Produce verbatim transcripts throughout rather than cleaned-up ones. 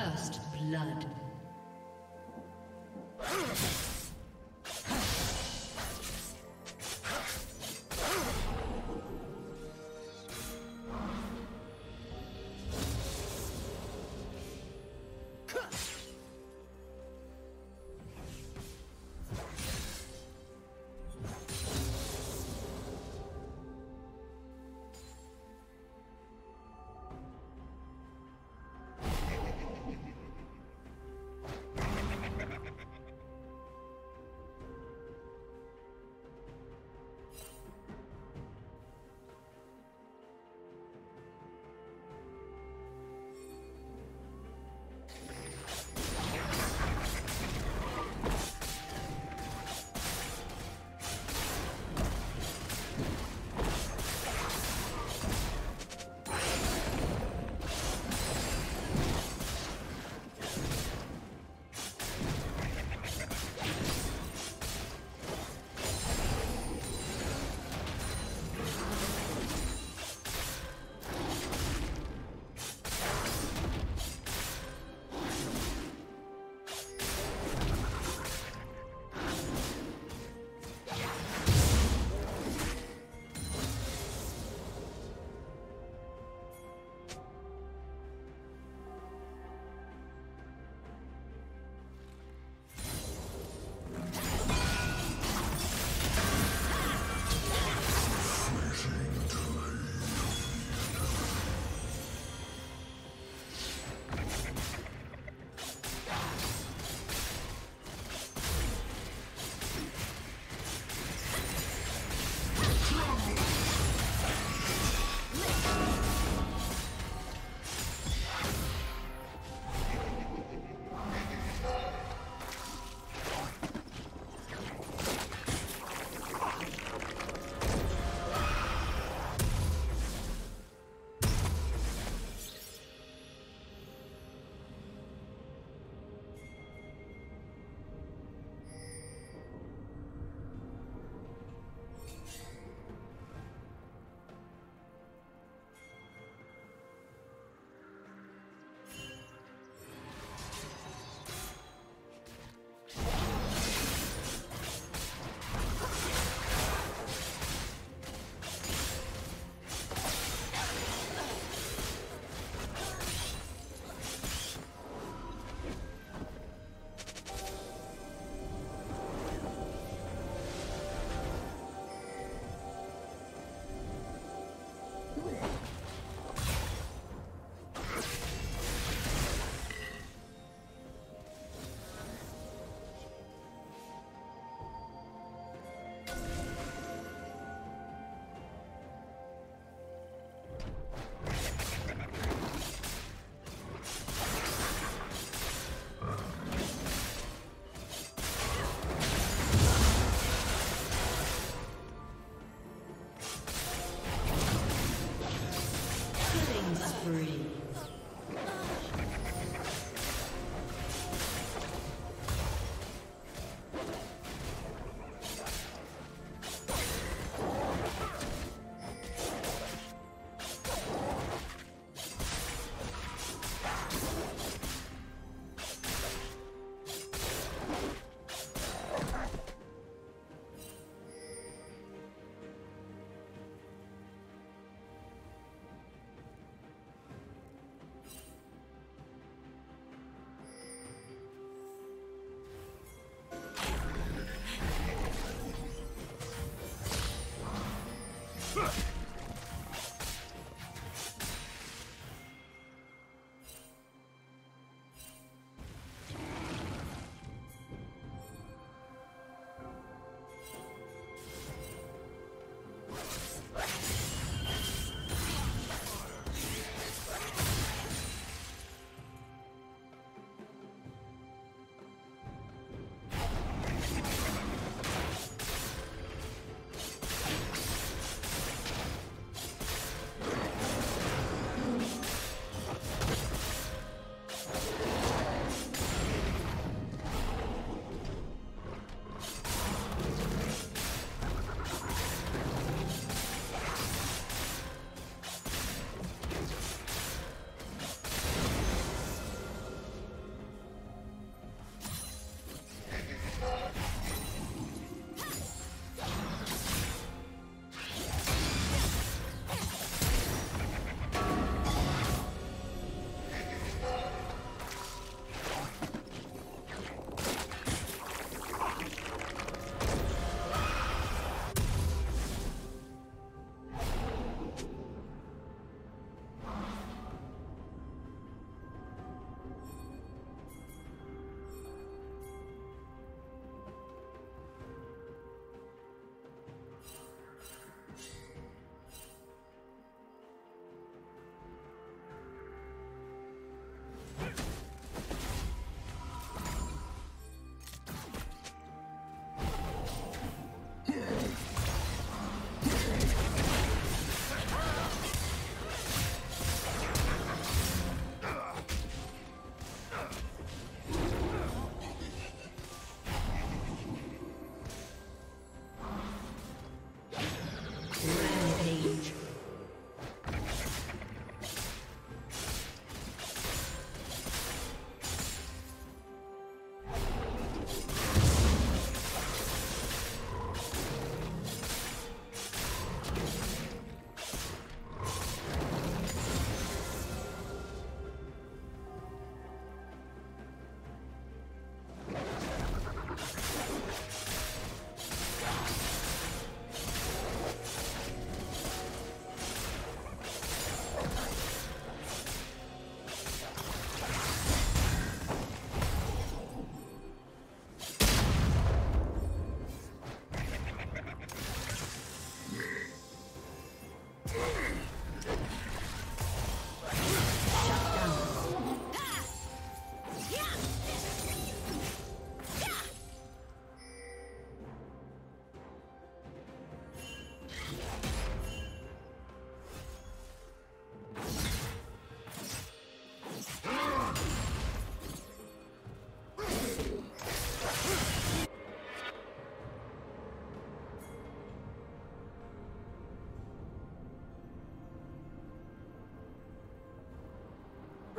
First blood.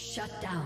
Shut down.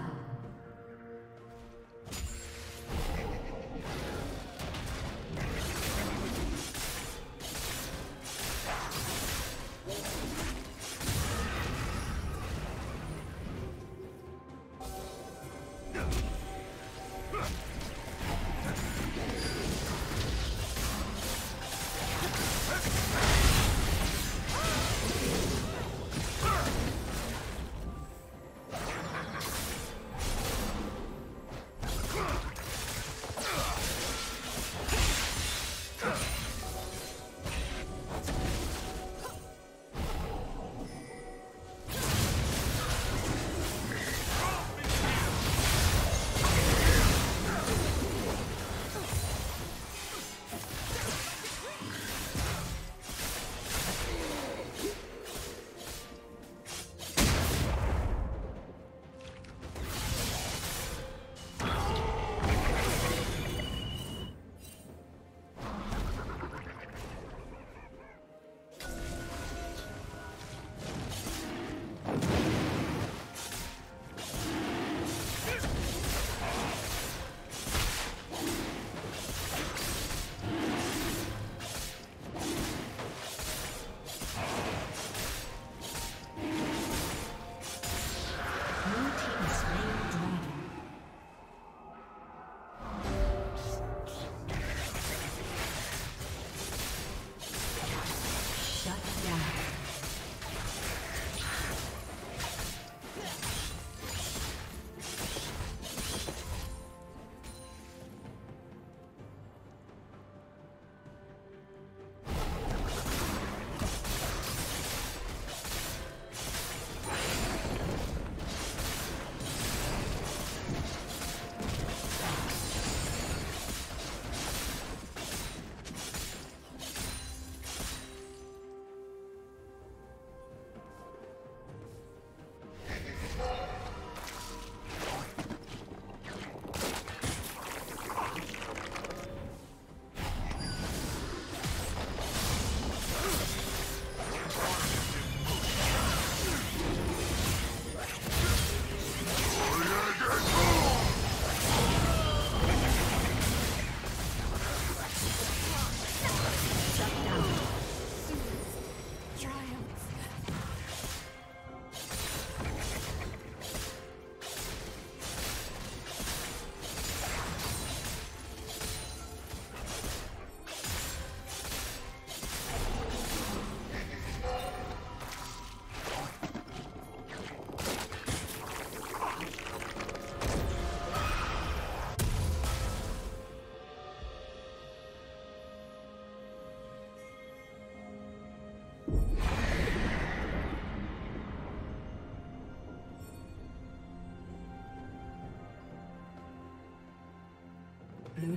Blue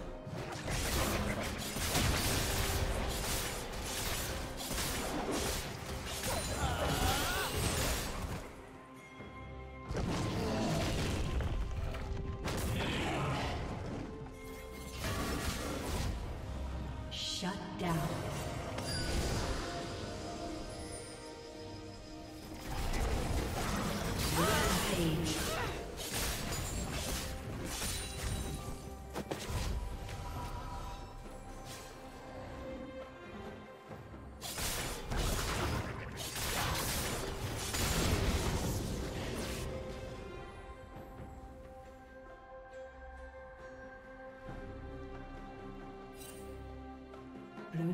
Blue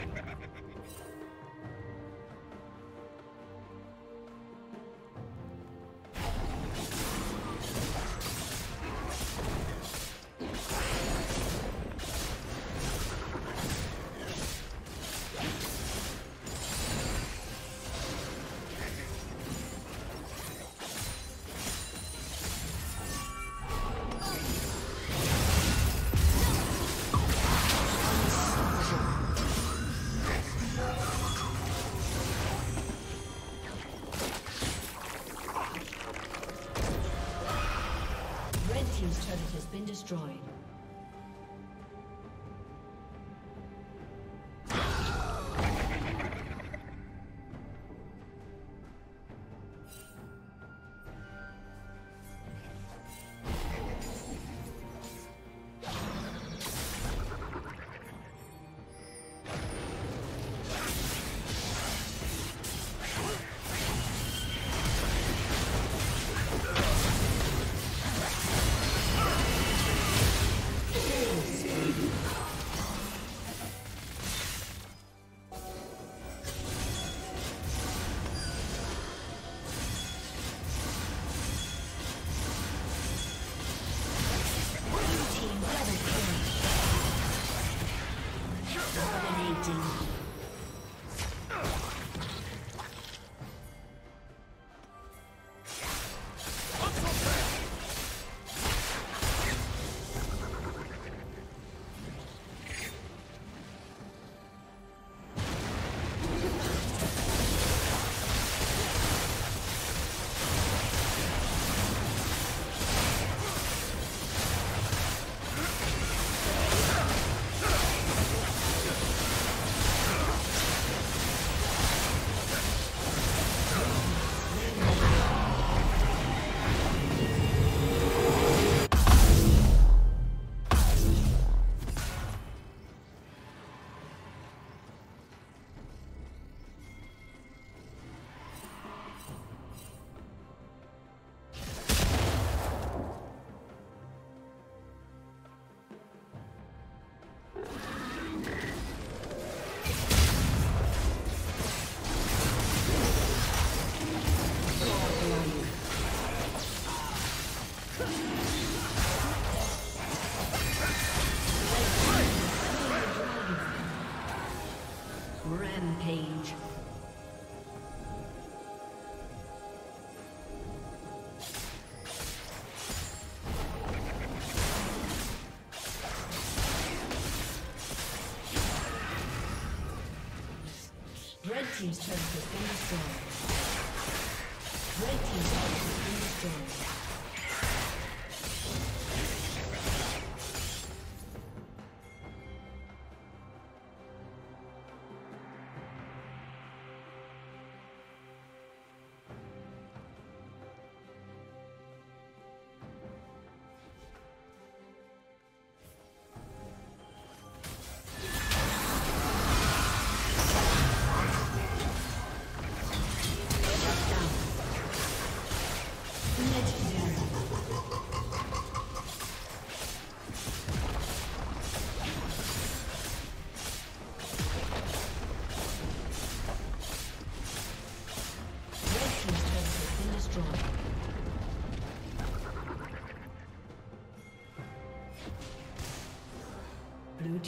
Destroyed. Rampage. Red team's turret has been destroyed. Red team's turret has been destroyed. Blue